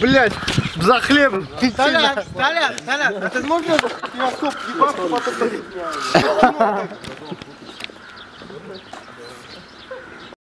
Блять, за хлебом. Толян, это можно? Я стоп, ебашку потом.